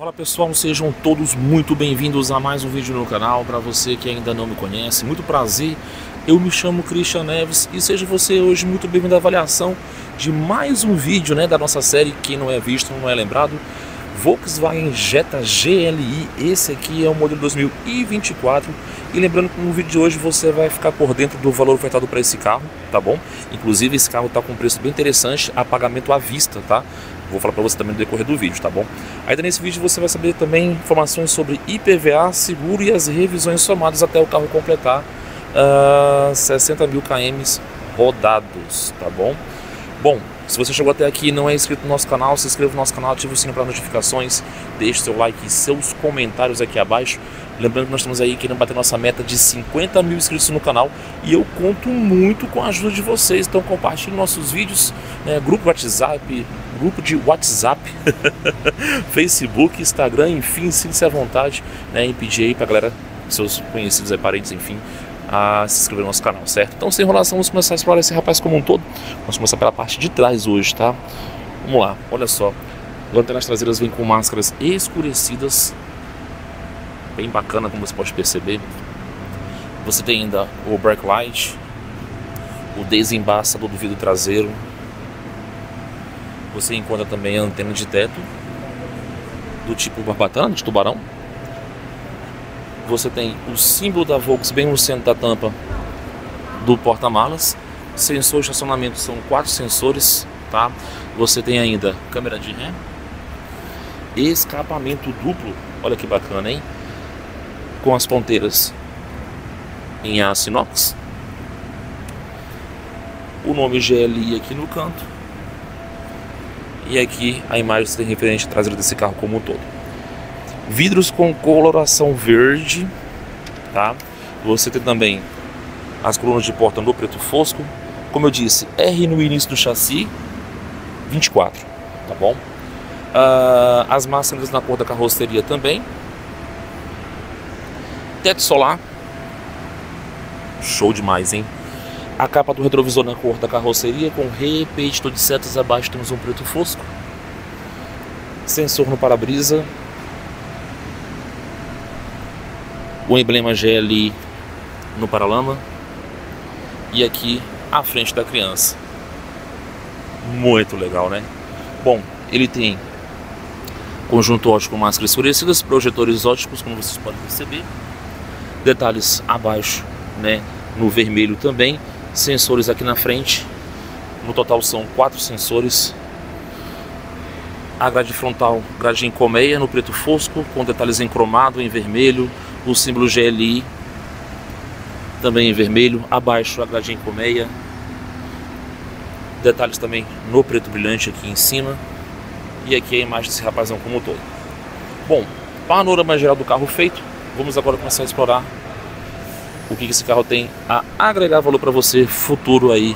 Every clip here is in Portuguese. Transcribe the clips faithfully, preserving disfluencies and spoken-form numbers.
Fala pessoal, sejam todos muito bem-vindos a mais um vídeo no canal. Para você que ainda não me conhece, muito prazer, eu me chamo Christian Neves e seja você hoje muito bem-vindo à avaliação de mais um vídeo, né, da nossa série Quem Não É Visto Não É Lembrado, Volkswagen Jetta G L I. Esse aqui é o modelo dois mil e vinte e quatro e lembrando que no vídeo de hoje você vai ficar por dentro do valor ofertado para esse carro, tá bom? Inclusive esse carro está com um preço bem interessante, a pagamento à vista, tá? Vou falar para você também no decorrer do vídeo, tá bom? Ainda nesse vídeo você vai saber também informações sobre I P V A, seguro e as revisões somadas até o carro completar uh, sessenta mil quilômetros rodados, tá bom? Bom, se você chegou até aqui e não é inscrito no nosso canal, se inscreva no nosso canal, ative o sino para notificações, deixe seu like e seus comentários aqui abaixo. Lembrando que nós estamos aí querendo bater nossa meta de cinquenta mil inscritos no canal e eu conto muito com a ajuda de vocês. Então compartilhe nossos vídeos, né, grupo WhatsApp, grupo de WhatsApp, Facebook, Instagram, enfim, sinta-se à vontade, né, e pedir aí para a galera, seus conhecidos aí, parentes, enfim, a se inscrever no nosso canal, certo? Então sem enrolação, vamos começar a explorar esse rapaz como um todo. Vamos começar pela parte de trás hoje, tá? Vamos lá, olha só, lanternas traseiras vêm com máscaras escurecidas, bem bacana, como você pode perceber. Você tem ainda o backlight, o desembaçador do vidro traseiro. Você encontra também a antena de teto do tipo barbatana, de tubarão. Você tem o símbolo da Volkswagen bem no centro da tampa do porta-malas. Sensor de estacionamento são quatro sensores, tá? Você tem ainda câmera de ré, escapamento duplo, olha que bacana, hein? Com as ponteiras em aço inox, o nome G L I aqui no canto e aqui a imagem que você tem referente à traseira desse carro como um todo. Vidros com coloração verde, tá? Você tem também as colunas de porta no preto fosco, como eu disse, R no início do chassi, vinte e quatro, tá bom? Uh, as maçanetas na cor da carroceria também. Teto solar, show demais, hein? A capa do retrovisor na cor da carroceria, com repetidor de setas. Abaixo temos um preto fosco. Sensor no para-brisa. O emblema G L I no paralama. E aqui a frente da criança. Muito legal, né? Bom, ele tem conjunto ótico com máscaras escurecidas, projetores óticos, como vocês podem perceber. Detalhes abaixo, né, no vermelho também. Sensores aqui na frente. No total são quatro sensores. A grade frontal, grade em colmeia, no preto fosco, com detalhes em cromado, em vermelho. O símbolo G L I também em vermelho. Abaixo a grade em colmeia. Detalhes também no preto brilhante aqui em cima. E aqui a imagem desse rapazão como um todo. Bom, panorama geral do carro feito. Vamos agora começar a explorar o que esse carro tem a agregar valor para você, futuro aí,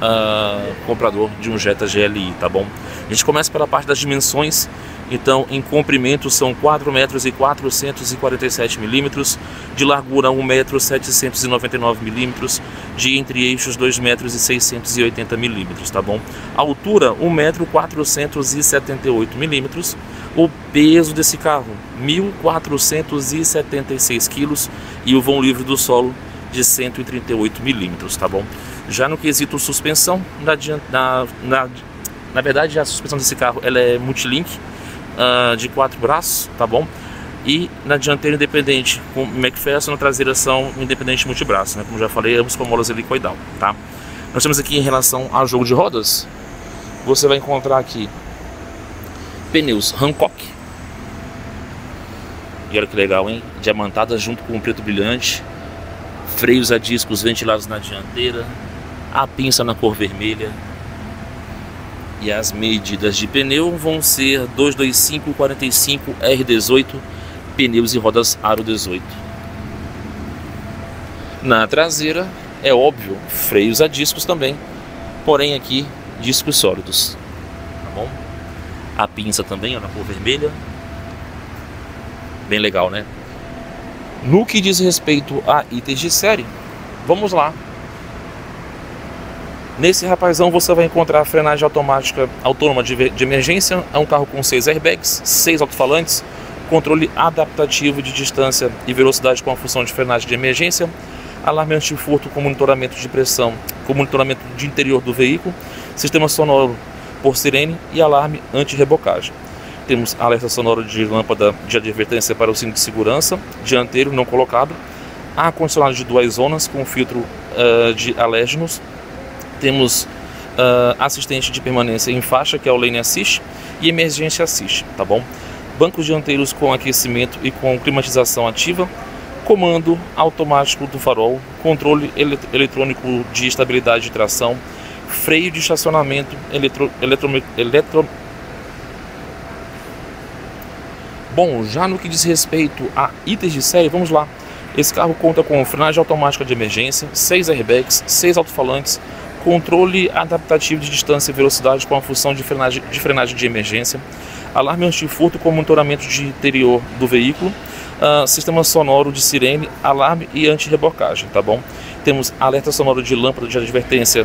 uh, comprador de um Jetta G L I, tá bom? A gente começa pela parte das dimensões. Então, em comprimento são quatro metros e quatrocentos e quarenta e sete milímetros, de largura um metro e setecentos e noventa e nove milímetros, de entre eixos dois metros e seiscentos e oitenta milímetros, tá bom? Altura um metro e quatrocentos e setenta e oito milímetros, o peso desse carro mil quatrocentos e setenta e seis quilos e o vão livre do solo de cento e trinta e oito milímetros, tá bom? Já no quesito suspensão, na, na, na, na verdade a suspensão desse carro ela é Multilink, Uh, de quatro braços, tá bom? E na dianteira independente com McPherson, na traseira são independente multibraço, né? Como já falei, ambos com molas helicoidal, tá? Nós temos aqui em relação ao jogo de rodas, você vai encontrar aqui pneus Hankook. E olha que legal, hein? Diamantadas junto com o preto brilhante, freios a discos ventilados na dianteira, a pinça na cor vermelha. E as medidas de pneu vão ser duzentos e vinte e cinco quarenta e cinco R dezoito, pneus e rodas aro dezoito. Na traseira, é óbvio, freios a discos também, porém aqui discos sólidos, tá bom? A pinça também, ó, na cor vermelha, bem legal, né? No que diz respeito a itens de série, vamos lá. Nesse rapazão você vai encontrar a frenagem automática autônoma de, de emergência. É um carro com seis airbags, seis alto-falantes, controle adaptativo de distância e velocidade com a função de frenagem de emergência, alarme anti-furto com monitoramento de pressão, com monitoramento de interior do veículo, sistema sonoro por sirene e alarme anti-rebocagem. Temos alerta sonora de lâmpada de advertência para o cinto de segurança, dianteiro não colocado, ar-condicionado de duas zonas com filtro uh, de alérgenos. Temos uh, assistente de permanência em faixa, que é o Lane Assist, e emergência assist, tá bom? Bancos dianteiros com aquecimento e com climatização ativa, comando automático do farol, controle ele eletrônico de estabilidade de tração, freio de estacionamento eletro... eletro, eletro Bom, já no que diz respeito a itens de série, vamos lá. Esse carro conta com frenagem automática de emergência, seis airbags, seis alto-falantes, controle adaptativo de distância e velocidade com a função de frenagem de, frenagem de emergência, alarme anti-furto com monitoramento de interior do veículo, uh, sistema sonoro de sirene, alarme e anti-rebocagem, tá bom? Temos alerta sonoro de lâmpada de advertência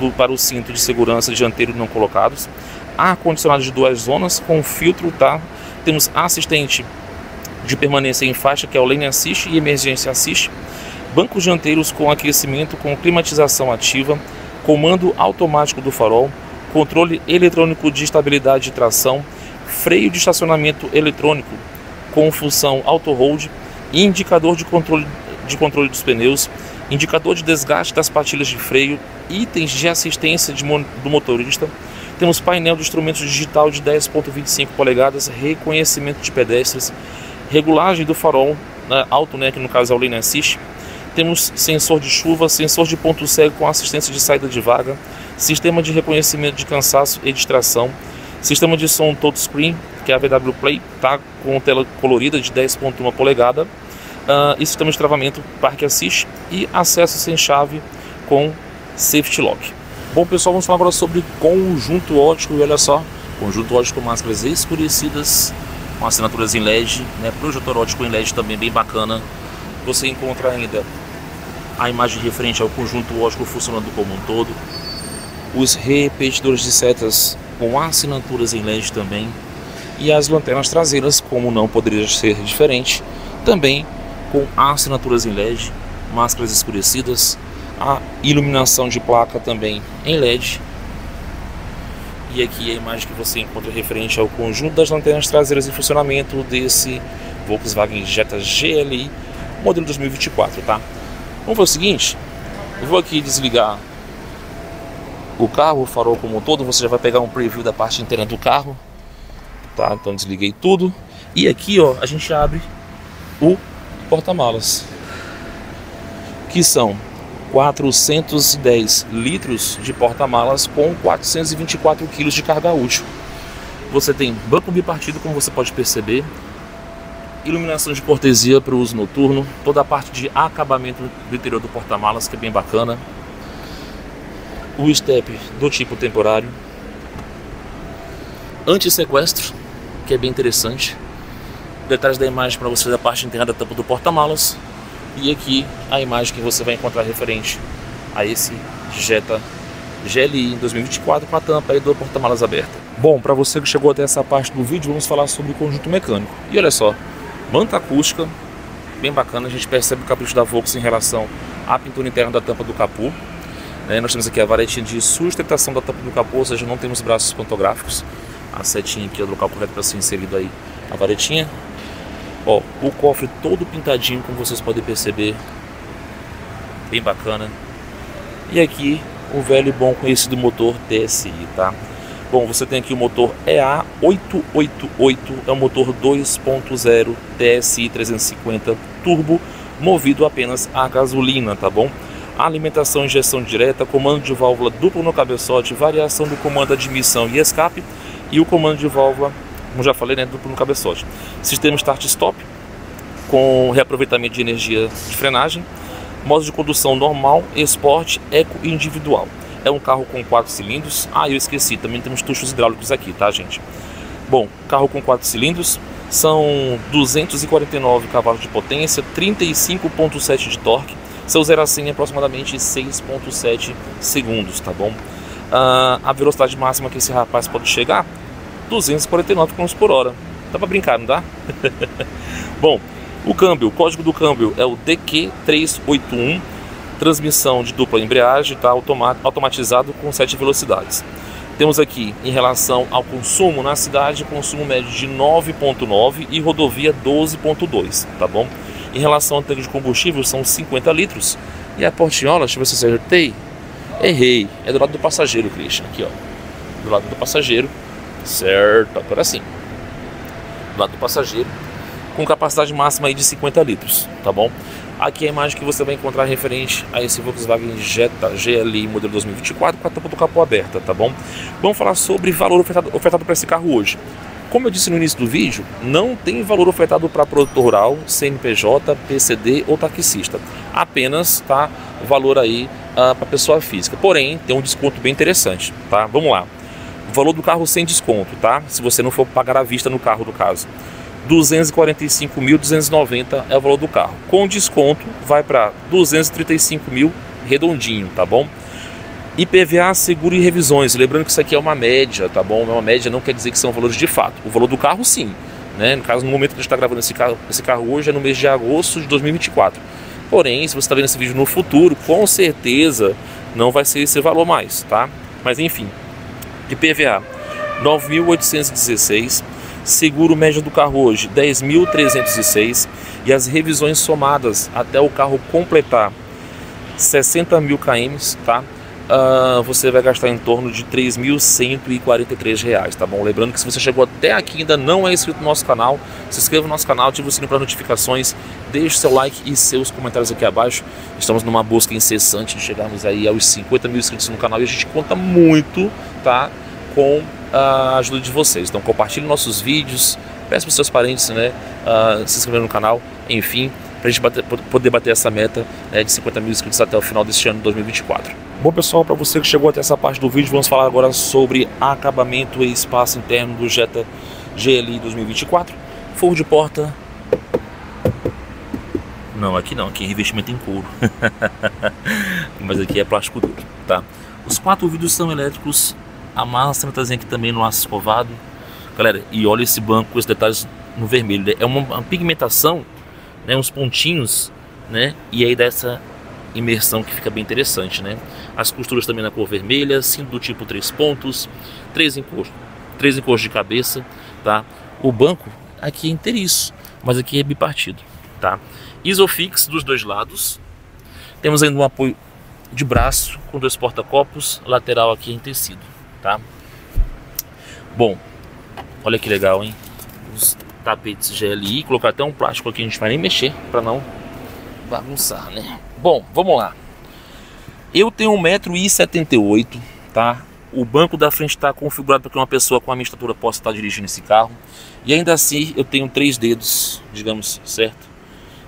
do, para o cinto de segurança dianteiro não colocados, ar-condicionado de duas zonas com filtro, tá? Temos assistente de permanência em faixa, que é o Lane Assist e emergência assist, bancos dianteiros com aquecimento, com climatização ativa, comando automático do farol, controle eletrônico de estabilidade de tração, freio de estacionamento eletrônico com função auto hold, indicador de controle de controle dos pneus, indicador de desgaste das pastilhas de freio, itens de assistência de, do motorista. Temos painel de instrumentos digital de dez vírgula vinte e cinco polegadas, reconhecimento de pedestres, regulagem do farol alto, né, que no caso é o Lane Assist. Temos sensor de chuva, sensor de ponto cego com assistência de saída de vaga, sistema de reconhecimento de cansaço e distração, sistema de som touchscreen, que é a V W Play, tá, com tela colorida de dez vírgula uma polegada, uh, e sistema de travamento Park Assist e acesso sem chave com Safety Lock. Bom, pessoal, vamos falar agora sobre conjunto óptico. E olha só, conjunto óptico com máscaras escurecidas, com assinaturas em L E D, né? Projetor óptico em L E D também bem bacana. Você encontra ainda a imagem referente ao conjunto óptico funcionando como um todo, os repetidores de setas com assinaturas em L E D também, e as lanternas traseiras, como não poderia ser diferente, também com assinaturas em L E D, máscaras escurecidas, a iluminação de placa também em L E D. E aqui a imagem que você encontra referente ao conjunto das lanternas traseiras em funcionamento desse Volkswagen Jetta G L I modelo dois mil e vinte e quatro, tá? Vamos fazer o seguinte, eu vou aqui desligar o carro, o farol como um todo, você já vai pegar um preview da parte interna do carro, tá? Então desliguei tudo e aqui, ó, a gente abre o porta-malas, que são quatrocentos e dez litros de porta-malas com quatrocentos e vinte e quatro quilos de carga útil. Você tem banco bipartido, como você pode perceber, iluminação de cortesia para o uso noturno, toda a parte de acabamento do interior do porta-malas, que é bem bacana, o step do tipo temporário, anti-sequestro, que é bem interessante, detalhes da imagem para você da parte interna da tampa do porta-malas. E aqui a imagem que você vai encontrar referente a esse Jetta G L I em dois mil e vinte e quatro com a tampa e do porta-malas aberta. Bom, para você que chegou até essa parte do vídeo, vamos falar sobre o conjunto mecânico. E olha só, manta acústica, bem bacana, a gente percebe o capricho da Volkswagen em relação à pintura interna da tampa do capô. É, nós temos aqui a varetinha de sustentação da tampa do capô, ou seja, não temos braços pantográficos. A setinha aqui é o local correto para ser inserido aí a varetinha. Ó, o cofre todo pintadinho, como vocês podem perceber, bem bacana. E aqui o velho e bom conhecido motor T S I, tá? Bom, você tem aqui o motor E A oito oito oito, é um motor dois ponto zero T S I trezentos e cinquenta turbo, movido apenas a gasolina, tá bom? Alimentação, injeção direta, comando de válvula duplo no cabeçote, variação do comando de admissão e escape e o comando de válvula, como já falei, né, duplo no cabeçote. Sistema start-stop com reaproveitamento de energia de frenagem, modo de condução normal, esporte, eco e individual. É um carro com quatro cilindros. Ah, eu esqueci, também temos tuchos hidráulicos aqui, tá, gente? Bom, carro com quatro cilindros, são duzentos e quarenta e nove cavalos de potência, trinta e cinco vírgula sete de torque, seu zero a cem é aproximadamente seis vírgula sete segundos, tá bom? Ah, a velocidade máxima que esse rapaz pode chegar, duzentos e quarenta e nove quilômetros por hora. Dá pra brincar, não dá? Bom, o câmbio, o código do câmbio é o D Q três oito um, transmissão de dupla embreagem, tá, automatizado com sete velocidades. Temos aqui, em relação ao consumo na cidade, consumo médio de nove ponto nove e rodovia doze ponto dois, tá bom? Em relação ao tanque de combustível, são cinquenta litros. E a portinhola, deixa eu ver se eu acertei. Errei, é do lado do passageiro, Christian, aqui ó, do lado do passageiro, certo, agora sim, do lado do passageiro, com capacidade máxima aí de cinquenta litros, tá bom? Aqui é a imagem que você vai encontrar referente a esse Volkswagen Jetta G L I modelo dois mil e vinte e quatro com a tampa do capô aberta, tá bom? Vamos falar sobre valor ofertado, ofertado para esse carro hoje. Como eu disse no início do vídeo, não tem valor ofertado para produtor rural, C N P J, P C D ou taxista. Apenas, tá, o valor aí uh, para pessoa física. Porém, tem um desconto bem interessante, tá? Vamos lá. O valor do carro sem desconto, tá? Se você não for pagar à vista no carro, no caso. duzentos e quarenta e cinco mil duzentos e noventa é o valor do carro. Com desconto, vai para duzentos e trinta e cinco mil redondinho, tá bom? I P V A, seguro e revisões. Lembrando que isso aqui é uma média, tá bom? É uma média, não quer dizer que são valores de fato. O valor do carro, sim, né? No caso, no momento que a gente está gravando esse carro, esse carro hoje é no mês de agosto de dois mil e vinte e quatro. Porém, se você está vendo esse vídeo no futuro, com certeza não vai ser esse valor mais, tá? Mas enfim, I P V A nove mil oitocentos e dezesseis, seguro médio do carro hoje dez mil trezentos e seis e as revisões somadas até o carro completar sessenta mil quilômetros, tá? Uh, você vai gastar em torno de três mil cento e quarenta e três reais, tá bom? Lembrando que se você chegou até aqui ainda não é inscrito no nosso canal, se inscreva no nosso canal, ative o sininho para notificações, deixe seu like e seus comentários aqui abaixo. Estamos numa busca incessante de chegarmos aí aos cinquenta mil inscritos no canal e a gente conta muito, tá, com a ajuda de vocês. Então compartilhe nossos vídeos, peça para os seus parentes, né, uh, se inscrever no canal, enfim, para a gente bater, poder bater essa meta, né, de cinquenta mil inscritos até o final deste ano de dois mil e vinte e quatro. Bom pessoal, para você que chegou até essa parte do vídeo, vamos falar agora sobre acabamento e espaço interno do Jetta G L I dois mil e vinte e quatro. Forro de porta, não, aqui não, aqui é revestimento em couro, mas aqui é plástico duro, tá? Os quatro vidros são elétricos, a massa trazinha aqui também no aço escovado, galera, e olha esse banco com os detalhes no vermelho, é uma, uma pigmentação, né, uns pontinhos, né, e aí dessa imersão que fica bem interessante, né? As costuras também na cor vermelha, cinto do tipo três pontos, três encostos, três encostos de cabeça, tá? O banco aqui é inteiriço, mas aqui é bipartido, tá? Isofix dos dois lados. Temos ainda um apoio de braço com dois porta-copos, lateral aqui em tecido, tá? Bom, olha que legal, hein? Os tapetes G L I, colocar até um plástico aqui, a gente vai nem mexer para não bagunçar, né? Bom, vamos lá. Eu tenho um metro e setenta e oito, tá? O banco da frente está configurado para que uma pessoa com a minha estatura possa estar dirigindo esse carro. E ainda assim eu tenho três dedos, digamos, certo?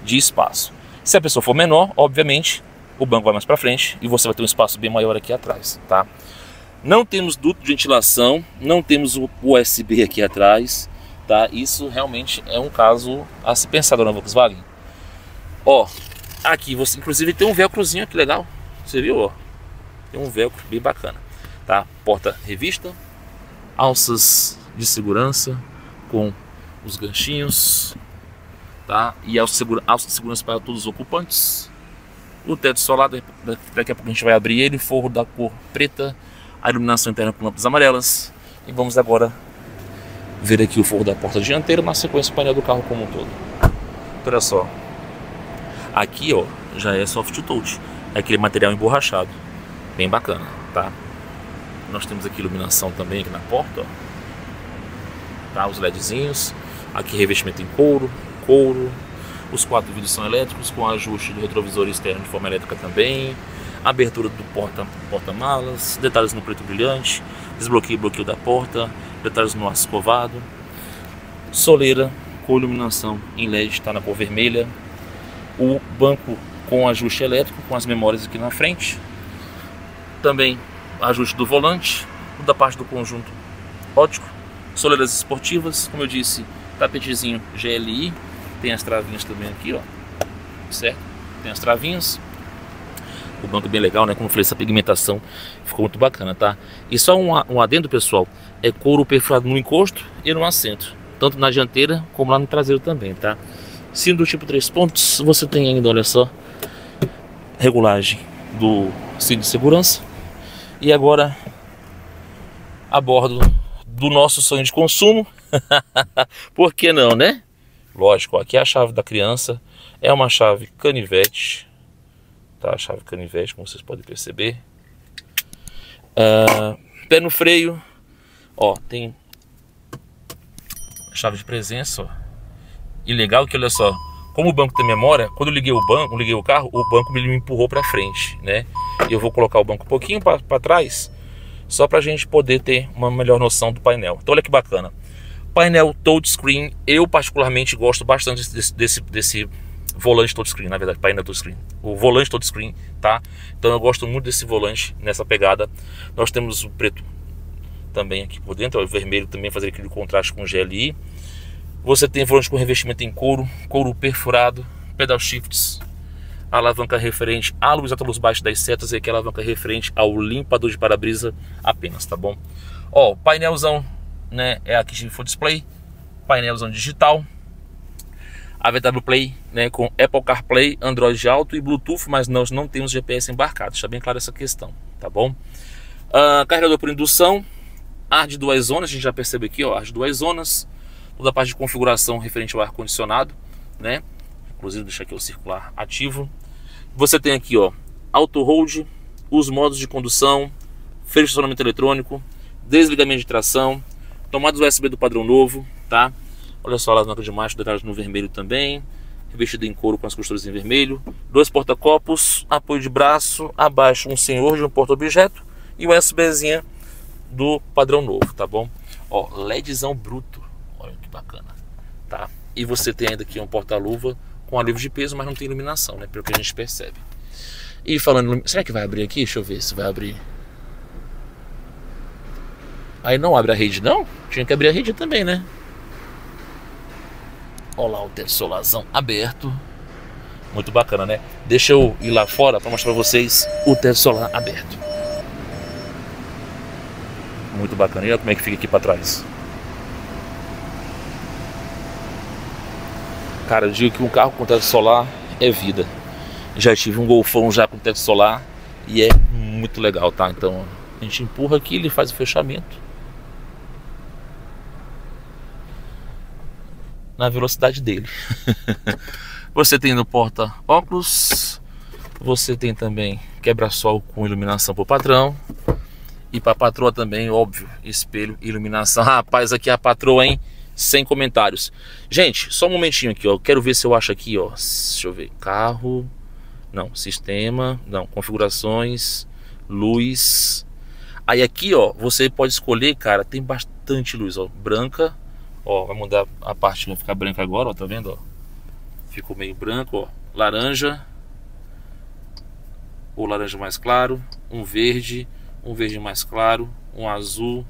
De espaço. Se a pessoa for menor, obviamente, o banco vai mais para frente e você vai ter um espaço bem maior aqui atrás, tá? Não temos duto de ventilação, não temos o U S B aqui atrás, tá? Isso realmente é um caso a se pensar, dona Volkswagen. Ó, aqui você inclusive tem um velcrozinho, que legal, você viu, ó? Tem um velcro bem bacana, tá? Porta revista, alças de segurança com os ganchinhos, tá? E alça de segurança para todos os ocupantes. O teto solar, daqui a pouco a gente vai abrir ele, forro da cor preta, a iluminação interna com lâmpadas amarelas. E vamos agora ver aqui o forro da porta dianteira, na sequência o painel do carro como um todo. Então, olha só, aqui ó, já é soft touch, é aquele material emborrachado, bem bacana, tá? Nós temos aqui iluminação também aqui na porta, ó, tá? Os LEDzinhos, aqui revestimento em couro, couro, os quatro vidros são elétricos com ajuste do retrovisor externo de forma elétrica também, abertura do porta, porta-malas, detalhes no preto brilhante, desbloqueio e bloqueio da porta, detalhes no aço escovado, soleira com iluminação em L E D, está na cor vermelha. O banco com ajuste elétrico, com as memórias aqui na frente. Também ajuste do volante, toda a parte do conjunto ótico. Soleiras esportivas, como eu disse, tapetezinho G L I. Tem as travinhas também aqui, ó. Certo? Tem as travinhas. O banco é bem legal, né? Como eu falei, essa pigmentação ficou muito bacana, tá? E só um, um adendo, pessoal. É couro perfurado no encosto e no assento. tanto na dianteira como lá no traseiro também, tá? Sino do tipo três pontos, você tem ainda, olha só, regulagem do cinto de segurança. E agora, a bordo do nosso sonho de consumo, por que não, né? Lógico, aqui é a chave da criança, é uma chave canivete, tá? A chave canivete, como vocês podem perceber. Uh, pé no freio, ó, tem chave de presença, ó. E legal que, olha só, como o banco tem memória, quando eu liguei o banco, liguei o carro, o banco me empurrou para frente, né? E eu vou colocar o banco um pouquinho para trás, só para a gente poder ter uma melhor noção do painel. Então olha que bacana. Painel touchscreen, eu particularmente gosto bastante desse, desse, desse volante touchscreen, na verdade, painel touchscreen. O volante touchscreen, tá? Então eu gosto muito desse volante, nessa pegada. Nós temos o preto também aqui por dentro, o vermelho também, fazer aquele contraste com o G L I. Você tem volante com revestimento em couro, couro perfurado, pedal shifts, alavanca referente à luz alta, luz baixa das setas e aquela alavanca referente ao limpador de para-brisa apenas, tá bom? Ó, painelzão, né? É aqui de full display, painelzão digital, a V W Play, né? Com Apple CarPlay, Android Auto e Bluetooth, mas nós não temos G P S embarcado, está bem clara essa questão, tá bom? Uh, carregador por indução, ar de duas zonas, a gente já percebe aqui, ó, ar de duas zonas, toda a parte de configuração referente ao ar-condicionado, né? Inclusive deixar aqui o circular ativo. Você tem aqui, ó, auto hold, os modos de condução, freio de estacionamento eletrônico, desligamento de tração, tomadas U S B do padrão novo, tá? Olha só, a alavanca de marcha detalhada no vermelho também, revestido em couro com as costuras em vermelho, dois porta-copos, apoio de braço, abaixo um senhor de um porta-objeto e o USBzinha do padrão novo, tá bom? Ó, LEDzão bruto, olha que bacana, tá? E você tem ainda aqui um porta-luva com alívio de peso, mas não tem iluminação, né? Pelo que a gente percebe. E falando... será que vai abrir aqui? Deixa eu ver se vai abrir. Aí não abre a rede, não? Tinha que abrir a rede também, né? Olha lá o teto solarzão aberto. Muito bacana, né? Deixa eu ir lá fora para mostrar pra vocês o teto solar aberto. Muito bacana. E olha como é que fica aqui para trás. Cara, eu digo que um carro com teto solar é vida. Já tive um Golfão já com teto solar e é muito legal, tá? Então a gente empurra aqui, ele faz o fechamento. Na velocidade dele. Você tem no porta-óculos. Você tem também quebra-sol com iluminação pro patrão. E pra patroa também, óbvio, espelho, iluminação. Rapaz, aqui é a patroa, hein? Sem comentários. Gente, só um momentinho aqui, ó. Quero ver se eu acho aqui, ó. Deixa eu ver. Carro. Não, sistema. Não, configurações. Luz. Aí aqui, ó, você pode escolher, cara. Tem bastante luz, ó. Branca. Ó, vai mudar a parte, vai ficar branca agora, ó. Tá vendo, ó? Ficou meio branco, ó. Laranja. O laranja mais claro. Um verde. Um verde mais claro. Um azul.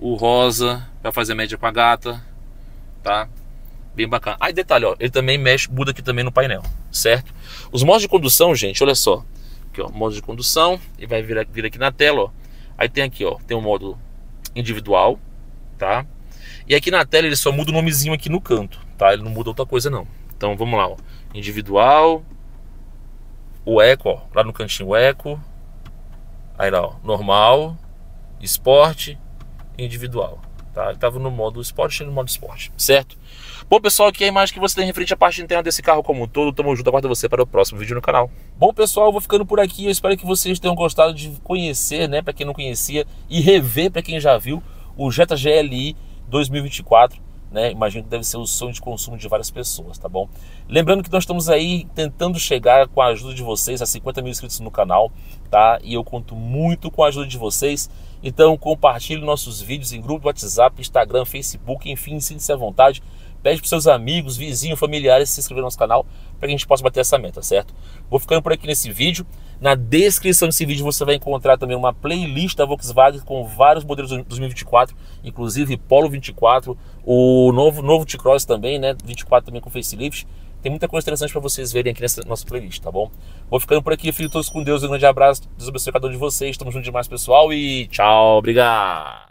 O rosa, para fazer média com a gata, tá? Bem bacana. Aí, ah, detalhe, ó, ele também mexe, muda aqui também no painel, certo? Os modos de condução, gente, olha só. Aqui, ó, modo de condução, ele vai vir aqui, vir aqui na tela, ó. Aí tem aqui, ó, tem o modo individual, tá? E aqui na tela ele só muda o nomezinho aqui no canto, tá? Ele não muda outra coisa, não. Então, vamos lá, ó. Individual, o eco, ó, lá no cantinho o eco. Aí lá, ó, normal, esporte, individual, tá? Estava no modo esporte e no modo esporte, certo? Bom, pessoal, aqui é a imagem que você tem em frente à parte interna desse carro como um todo. Tamo junto, aguardo você para o próximo vídeo no canal. Bom, pessoal, eu vou ficando por aqui. Eu espero que vocês tenham gostado de conhecer, né? Para quem não conhecia e rever para quem já viu o Jetta G L I dois mil e vinte e quatro, né? Imagino que deve ser o sonho de consumo de várias pessoas, tá bom? Lembrando que nós estamos aí tentando chegar com a ajuda de vocês a cinquenta mil inscritos no canal, tá? E eu conto muito com a ajuda de vocês. Então compartilhe nossos vídeos em grupo do WhatsApp, Instagram, Facebook, enfim, sinta-se à vontade. Pede para seus amigos, vizinhos, familiares se inscrever no nosso canal para que a gente possa bater essa meta, certo? Vou ficando por aqui nesse vídeo. Na descrição desse vídeo você vai encontrar também uma playlist da Volkswagen com vários modelos de dois mil e vinte e quatro, inclusive Polo vinte e quatro, o novo, novo T-Cross também, né? vinte e quatro também com facelift. Tem muita coisa interessante para vocês verem aqui nessa nossa playlist, tá bom? Vou ficando por aqui, filho, todos com Deus, um grande abraço, Deus abençoe cada um de vocês, estamos juntos demais, pessoal, e tchau, obrigado!